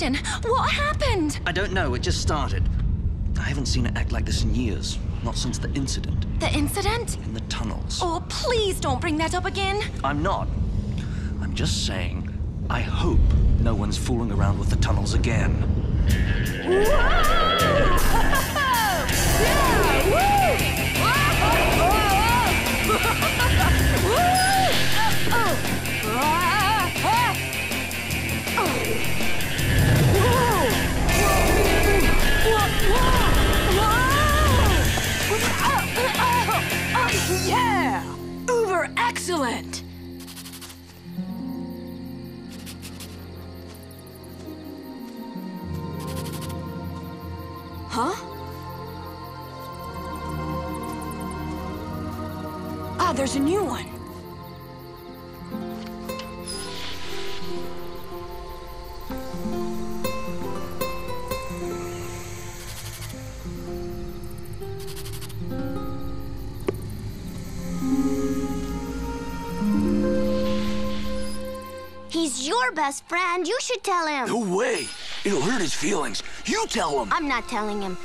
Livingston, what happened? I don't know, it just started. I haven't seen it act like this in years. Not since the incident. The incident? In the tunnels. Oh, please don't bring that up again. I'm not. I'm just saying, I hope no one's fooling around with the tunnels again. Whoa! Yeah, woo! Whoa! Whoa! Whoa! Woo! Oh! Oh! Whoa! Whoa! Yeah! Uber excellent! Huh? Ah, there's a new one. He's your best friend. You should tell him. No way. It'll hurt his feelings. You tell him. I'm not telling him.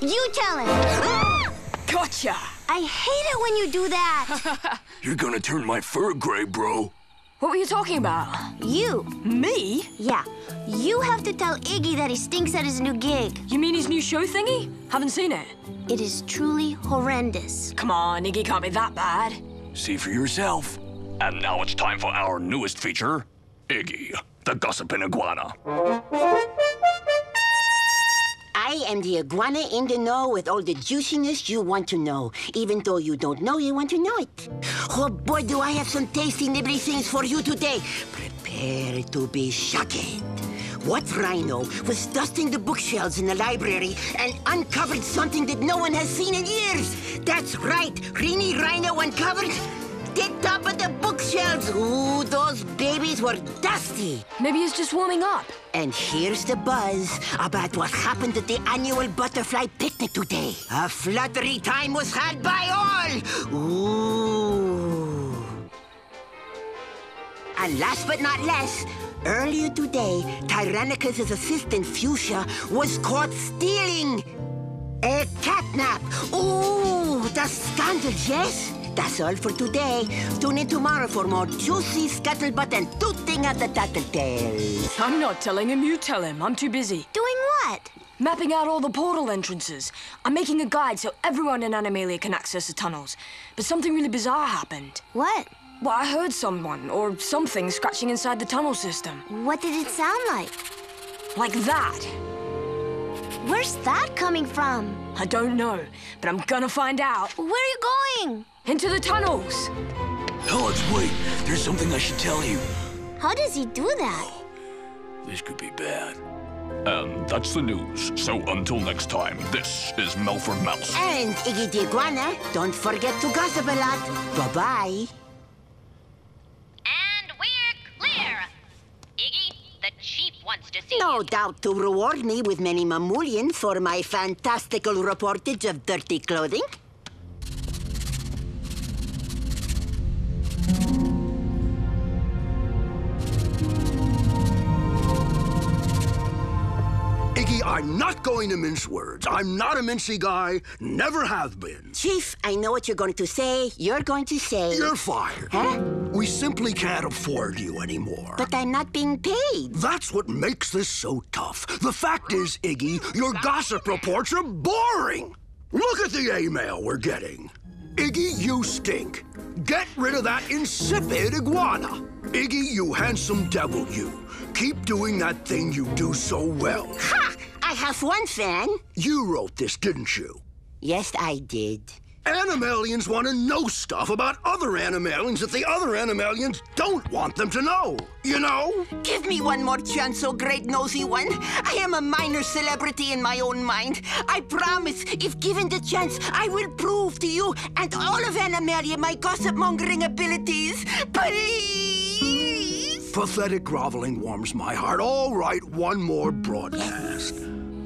You tell him. Ah! Gotcha. I hate it when you do that. You're gonna turn my fur gray, bro. What were you talking about? You. Me? Yeah. You have to tell Iggy that he stinks at his new gig. You mean his new show thingy? Haven't seen it. It is truly horrendous. Come on, Iggy can't be that bad. See for yourself. And now it's time for our newest feature, Iggy, the gossiping iguana. I am the iguana in the know with all the juiciness you want to know. Even though you don't know, you want to know it. Oh boy, do I have some tasty nibbly things for you today. Prepare to be shocked. What rhino was dusting the bookshelves in the library and uncovered something that no one has seen in years? That's right, Greeny Rhino uncovered the top of the bookshelves. Ooh, those babies were dusty. Maybe it's just warming up. And here's the buzz about what happened at the annual butterfly picnic today. A fluttery time was had by all. Ooh. And last but not least, earlier today, Tyrannicus' assistant Fuchsia was caught stealing a catnap. Ooh, the scandal, yes? That's all for today. Tune in tomorrow for more juicy scuttlebutt and tooting at the tattletales. I'm not telling him, you tell him. I'm too busy. Doing what? Mapping out all the portal entrances. I'm making a guide so everyone in Animalia can access the tunnels. But something really bizarre happened. What? Well, I heard someone or something scratching inside the tunnel system. What did it sound like? Like that. Where's that coming from? I don't know, but I'm gonna find out. Where are you going? Into the tunnels. Alex, wait. There's something I should tell you. How does he do that? Oh, this could be bad. And that's the news. So until next time, this is Melford Mouse. And Iggy the Iguana. Don't forget to gossip a lot. Bye-bye. And we're clear. Iggy, the chief wants to see you. No doubt to reward me with many mammalians for my fantastical reportage of dirty clothing. I'm not going to mince words. I'm not a mincy guy, never have been. Chief, I know what you're going to say. You're going to say... You're fired. Huh? We simply can't afford you anymore. But I'm not being paid. That's what makes this so tough. The fact is, Iggy, your gossip reports are boring. Look at the email we're getting. Iggy, you stink. Get rid of that insipid iguana. Iggy, you handsome devil, you. Keep doing that thing you do so well. Ha! I have one fan. You wrote this, didn't you? Yes, I did. Animalians want to know stuff about other Animalians that the other Animalians don't want them to know, you know? Give me one more chance, oh great nosy one. I am a minor celebrity in my own mind. I promise, if given the chance, I will prove to you and all of Animalia my gossip-mongering abilities. Please! Pathetic groveling warms my heart. All right, one more broadcast.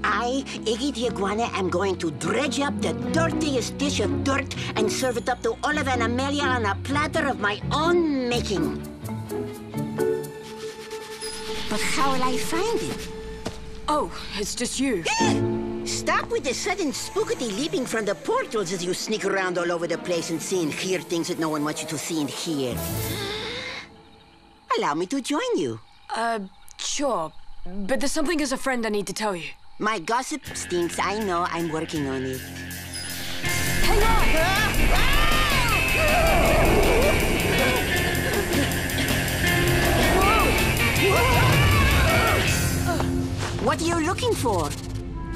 I, Iggy the Iguana, am going to dredge up the dirtiest dish of dirt and serve it up to all of Animalia on a platter of my own making. But how will I find it? Oh, it's just you. Stop with the sudden spookity leaping from the portals as you sneak around all over the place and see and hear things that no one wants you to see and hear. Allow me to join you. Sure. But there's something as a friend I need to tell you. My gossip stinks. I know. I'm working on it. Hang on! What are you looking for?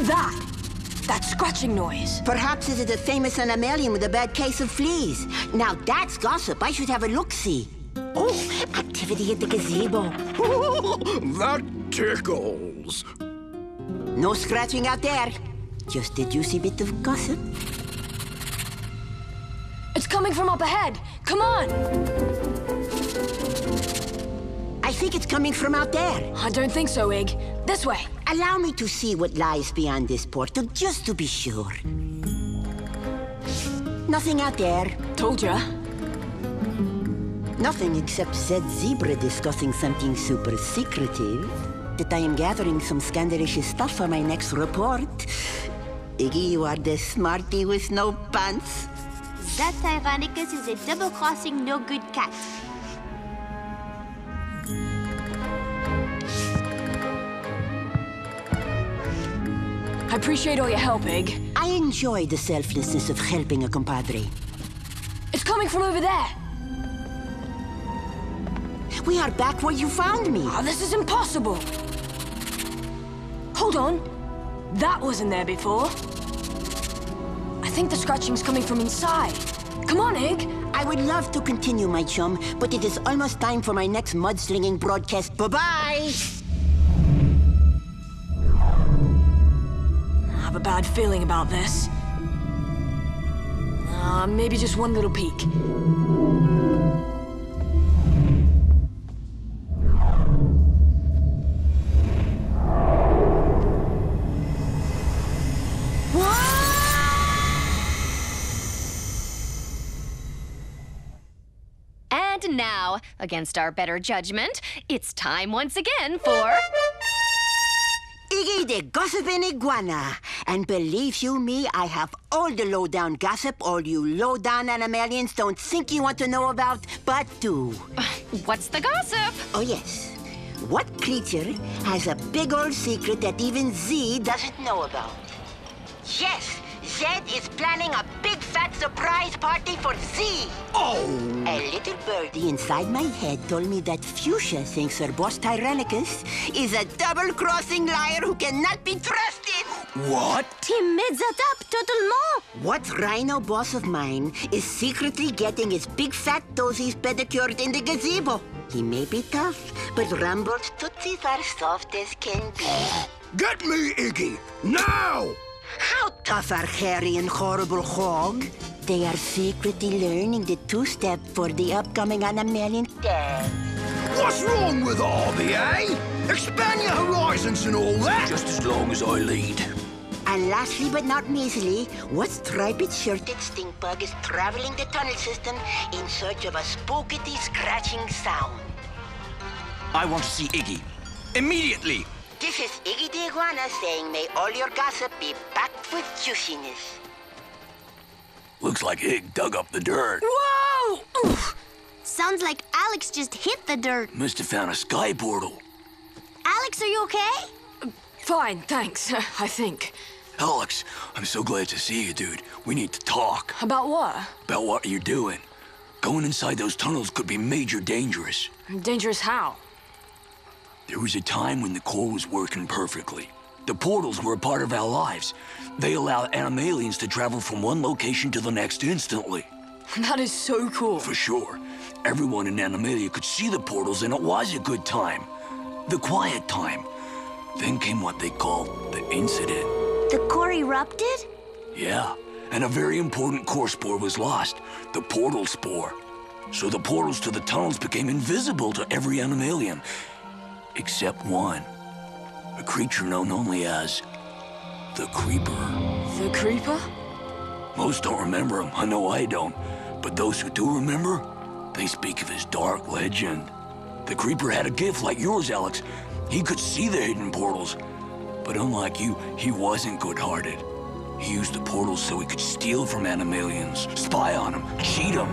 That scratching noise. Perhaps it is the famous Animalia with a bad case of fleas. Now that's gossip. I should have a look-see. Oh, activity at the gazebo. That tickles. No scratching out there. Just a juicy bit of gossip. It's coming from up ahead. Come on. I think it's coming from out there. I don't think so, Ig. This way. Allow me to see what lies beyond this portal, just to be sure. Nothing out there. Told ya. Nothing except said zebra discussing something super secretive. That I am gathering some scandalous stuff for my next report. Iggy, you are the smarty with no pants. That Tyrannicus is a double-crossing no-good cat. I appreciate all your help, Ig. I enjoy the selflessness of helping a compadre. It's coming from over there. We are back where you found me. Oh, this is impossible. Hold on. That wasn't there before. I think the scratching's coming from inside. Come on, Ig. I would love to continue, my chum, but it is almost time for my next mudslinging broadcast. Bye-bye! I have a bad feeling about this. Maybe just one little peek. Now, against our better judgment, it's time once again for... Iggy the Gossiping Iguana. And believe you me, I have all the low-down gossip all you low-down Animalians don't think you want to know about, but do. What's the gossip? Oh, yes. What creature has a big old secret that even Z doesn't know about? Yes! Zed is planning a big fat surprise party for Z. Oh! A little birdie inside my head told me that Fuchsia thinks her boss Tyrannicus is a double-crossing liar who cannot be trusted. What? He made that up, totalement. What rhino boss of mine is secretly getting his big fat toesies pedicured in the gazebo? He may be tough, but Rumble's tootsies are soft as can be. Get me, Iggy! Now! How tough are Harry and Horrible Hog? They are secretly learning the two-step for the upcoming Animalian Day. What's wrong with RBA? Expand your horizons and all that! Just as long as I lead. And lastly, but not measly, what striped-shirted stink bug is traveling the tunnel system in search of a spookity, scratching sound? I want to see Iggy. Immediately! This is Iggy the Iguana saying, may all your gossip be packed with juiciness. Looks like Ig dug up the dirt. Whoa! Oof. Sounds like Alex just hit the dirt. Must have found a sky portal. Alex, are you okay? Fine, thanks, I think. Alex, I'm so glad to see you, dude. We need to talk. About what? About what you're doing. Going inside those tunnels could be major dangerous. Dangerous how? There was a time when the core was working perfectly. The portals were a part of our lives. They allowed Animalians to travel from one location to the next instantly. That is so cool. For sure. Everyone in Animalia could see the portals, and it was a good time. The quiet time. Then came what they called the incident. The core erupted? Yeah, and a very important core spore was lost, the portal spore. So the portals to the tunnels became invisible to every Animalian. Except one. A creature known only as the Creeper. The Creeper? Most don't remember him. I know I don't. But those who do remember, they speak of his dark legend. The Creeper had a gift like yours, Alex. He could see the hidden portals. But unlike you, he wasn't good-hearted. He used the portals so he could steal from Animalians, spy on them, cheat them.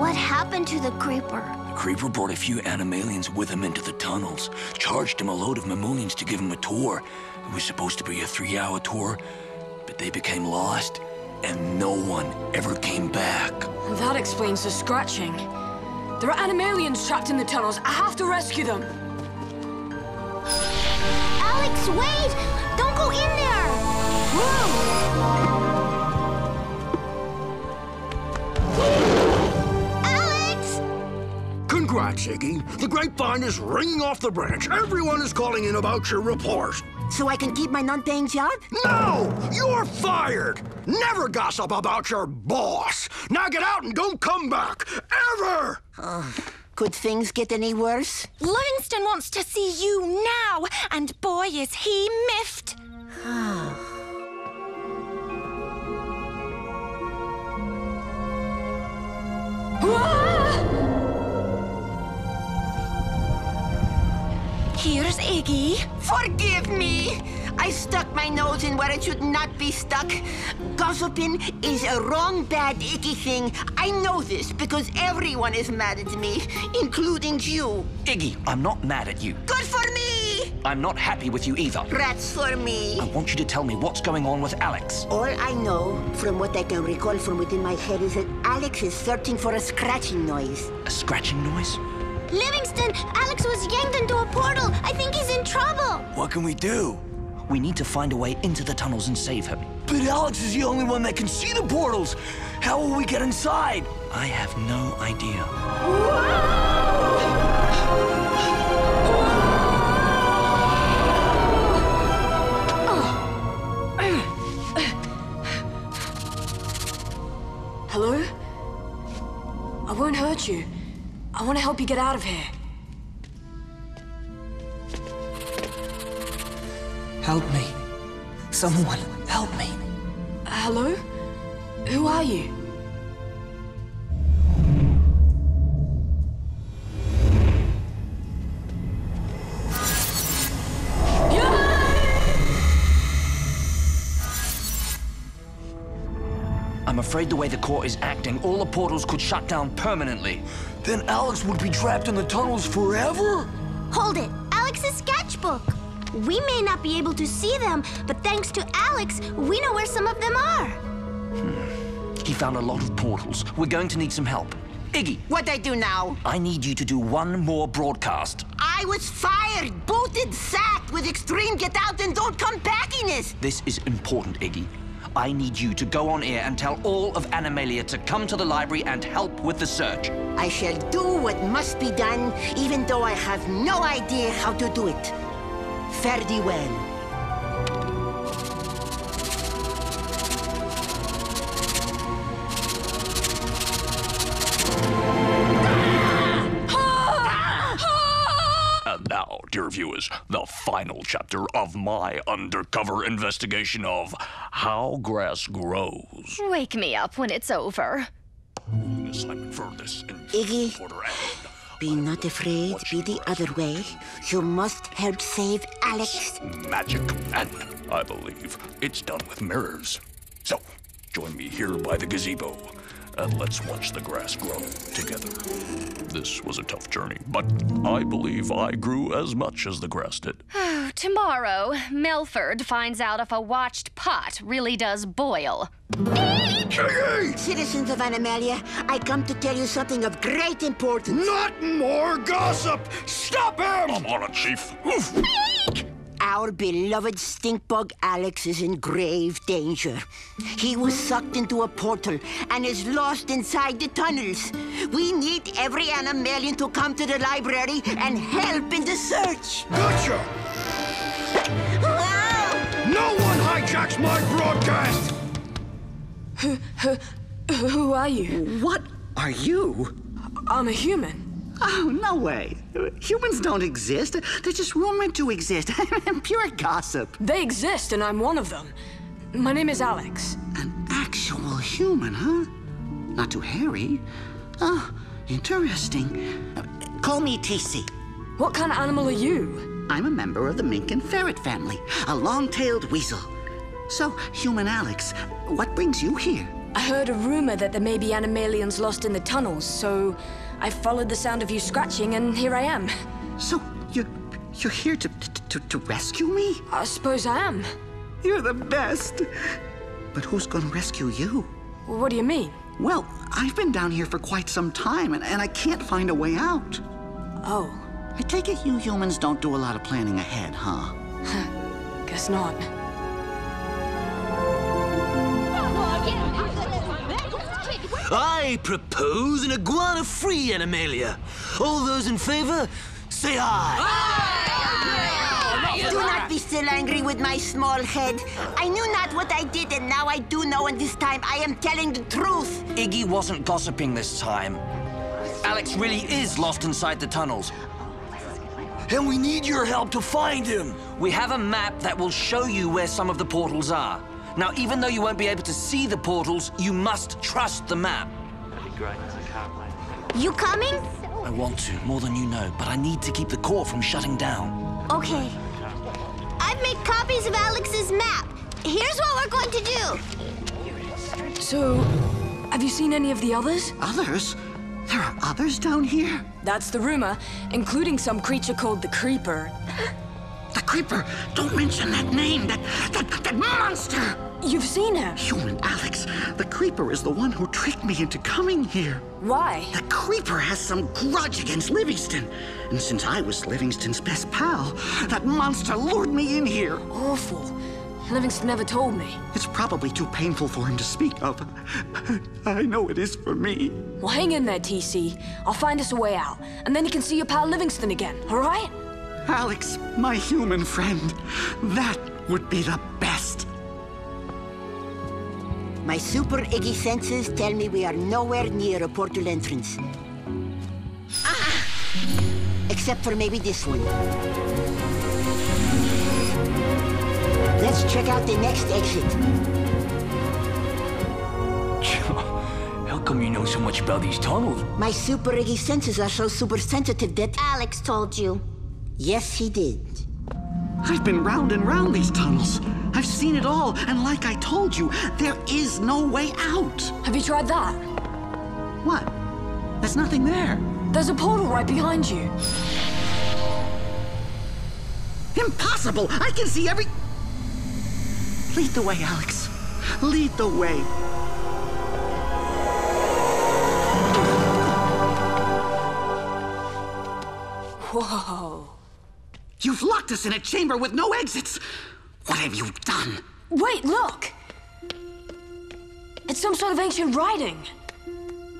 What happened to the Creeper? The Creeper brought a few Animalians with him into the tunnels, charged him a load of Mammalians to give him a tour. It was supposed to be a 3-hour tour, but they became lost, and no one ever came back. That explains the scratching. There are Animalians trapped in the tunnels. I have to rescue them. Alex, wait! Don't go in there! Whoa! Alex! Congrats, Iggy. The grapevine is ringing off the branch. Everyone is calling in about your report. So I can keep my non-paying job? No! You're fired! Never gossip about your boss! Now get out and don't come back! Ever! Could things get any worse? Livingston wants to see you now! And boy, is he miffed! Here's Iggy. Forgive me! I stuck my nose in where it should not be stuck. Gossiping is a wrong, bad, icky thing. I know this because everyone is mad at me, including you. Iggy, I'm not mad at you. Good for me! I'm not happy with you either. Rats for me. I want you to tell me what's going on with Alex. All I know, from what I can recall from within my head, is that Alex is searching for a scratching noise. A scratching noise? Livingston! Alex was yanked into a portal! I think he's in trouble! What can we do? We need to find a way into the tunnels and save him. But Alex is the only one that can see the portals! How will we get inside? I have no idea. Hello? I won't hurt you. I want to help you get out of here. Help me. Someone, help me. Hello? Who are you? I'm afraid the way the court is acting, all the portals could shut down permanently. Then Alex would be trapped in the tunnels forever? Hold it, Alex's sketchbook. We may not be able to see them, but thanks to Alex, we know where some of them are. He found a lot of portals. We're going to need some help. Iggy. What I do now? I need you to do one more broadcast. I was fired, booted, sacked with extreme get out and don't come backiness. This is important, Iggy. I need you to go on air and tell all of Animalia to come to the library and help with the search. I shall do what must be done, even though I have no idea how to do it. Fare thee well. Now, dear viewers, the final chapter of my undercover investigation of How Grass Grows. Wake me up when it's over. Iggy, be not afraid, be the other way. You must help save Alex. Magic, and I believe it's done with mirrors. So, join me here by the gazebo. And let's watch the grass grow together. This was a tough journey, but I believe I grew as much as the grass did. Tomorrow, Melford finds out if a watched pot really does boil. Citizens of Animalia, I come to tell you something of great importance. Not more gossip! Stop him! I'm on it, Chief. Oof. Our beloved stinkbug Alex is in grave danger. He was sucked into a portal and is lost inside the tunnels. We need every Animalian to come to the library and help in the search. Gotcha! No one hijacks my broadcast! Who are you? What are you? I'm a human. Oh, no way. Humans don't exist. They're just rumored to exist. Pure gossip. They exist, and I'm one of them. My name is Alex. An actual human, huh? Not too hairy. Oh, interesting. Call me TC. What kind of animal are you? I'm a member of the mink and ferret family, a long-tailed weasel. So, human Alex, what brings you here? I heard a rumor that there may be animalians lost in the tunnels, so I followed the sound of you scratching, and here I am. So, you're here to rescue me? I suppose I am. You're the best. But who's gonna rescue you? What do you mean? Well, I've been down here for quite some time, and I can't find a way out. Oh. I take it you humans don't do a lot of planning ahead, huh? Guess not. I propose an iguana-free Animalia. All those in favor, say aye. Do not be still angry with my small head. I knew not what I did, and now I do know, and this time I am telling the truth. Iggy wasn't gossiping this time. Alex really is lost inside the tunnels. And we need your help to find him. We have a map that will show you where some of the portals are. Now, even though you won't be able to see the portals, you must trust the map. That'd be great. You coming? I want to, more than you know, but I need to keep the core from shutting down. Okay. I've made copies of Alex's map. Here's what we're going to do. So, have you seen any of the others? Others? There are others down here? That's the rumor, including some creature called the Creeper. The Creeper! Don't mention that name! That monster! You've seen her? Human Alex, the Creeper is the one who tricked me into coming here. Why? The Creeper has some grudge against Livingston. And since I was Livingston's best pal, that monster lured me in here. Awful. Livingston never told me. It's probably too painful for him to speak of. I know it is for me. Well, hang in there, TC. I'll find us a way out, and then you can see your pal Livingston again, all right? Alex, my human friend, that would be the best. My super Iggy senses tell me we are nowhere near a portal entrance. Except for maybe this one. Let's check out the next exit. How come you know so much about these tunnels? My super Iggy senses are so super sensitive that Alex told you. Yes, he did. I've been round and round these tunnels. I've seen it all, and like I told you, there is no way out. Have you tried that? What? There's nothing there. There's a portal right behind you. Impossible! I can see every... Lead the way, Alex. Lead the way. Whoa. You've locked us in a chamber with no exits. What have you done? Wait, look. It's some sort of ancient writing.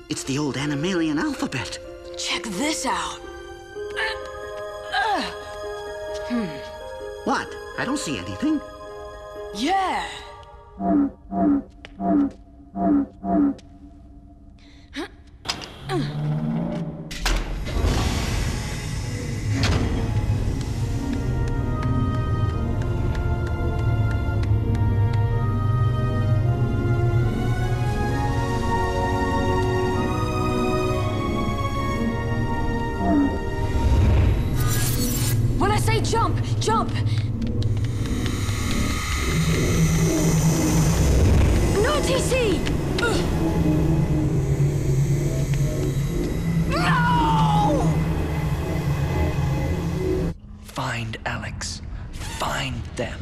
It's the old Animalian alphabet. Check this out. What? I don't see anything. Yeah. When I say jump, jump! TC! No! Find Alex. Find them.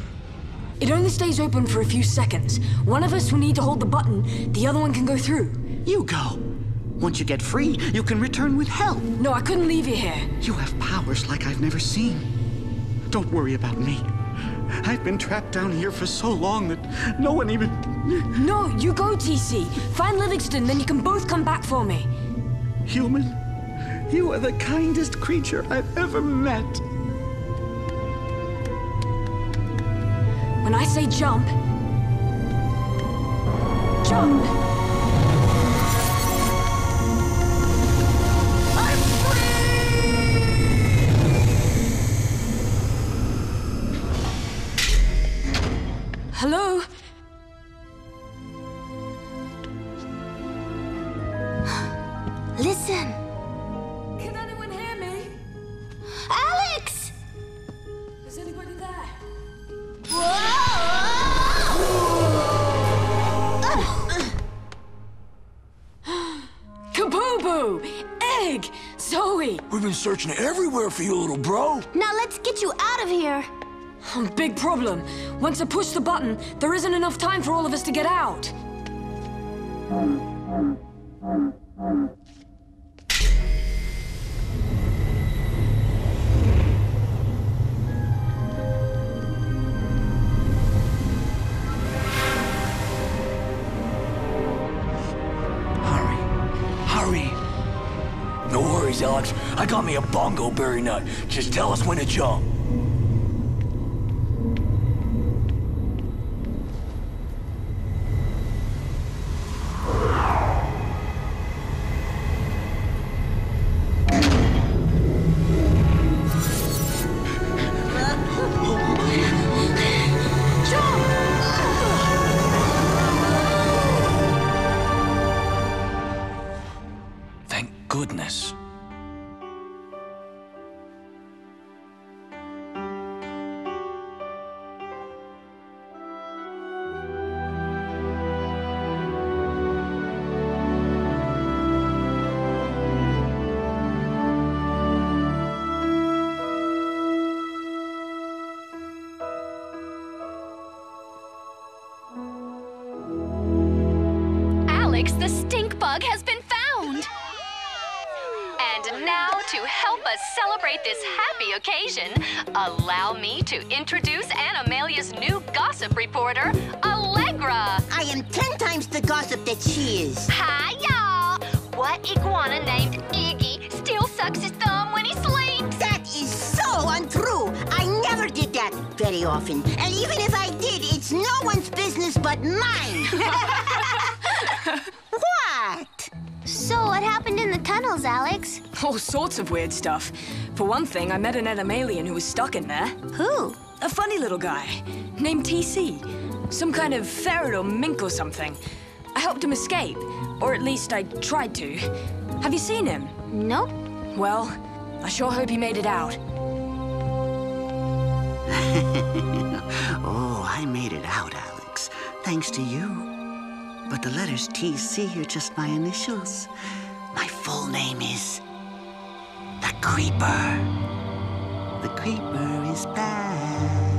It only stays open for a few seconds. One of us will need to hold the button. The other one can go through. You go. Once you get free, you can return with help. No, I couldn't leave you here. You have powers like I've never seen. Don't worry about me. I've been trapped down here for so long that no one even... No, you go, TC. Find Livingston, then you can both come back for me. Human, you are the kindest creature I've ever met. When I say jump... Jump! Hello? Listen. Can anyone hear me? Alex! Zoe! We've been searching everywhere for you, little bro. Now let's get you out of here. Big problem. Once I push the button, there isn't enough time for all of us to get out. Hurry. No worries, Alex. I got me a bongo berry nut. Just tell us when to jump. Goodness. Alex, the stink bug has been found! And now, to help us celebrate this happy occasion, allow me to introduce Animalia's new gossip reporter, Allegra. I am 10 times the gossip that she is. Hi, y'all. What iguana named Iggy still sucks his thumb when he sleeps? That is so untrue. I never did that very often. And even if I did, it's no one's business but mine. What? So, what happened in the tunnels, Alex? All sorts of weird stuff. For one thing, I met an Animalian who was stuck in there. Who? A funny little guy named TC. Some kind of ferret or mink or something. I helped him escape, or at least I tried to. Have you seen him? Nope. Well, I sure hope he made it out. Oh, I made it out, Alex. Thanks to you. But the letters TC are just my initials. My full name is The Creeper. The Creeper is back.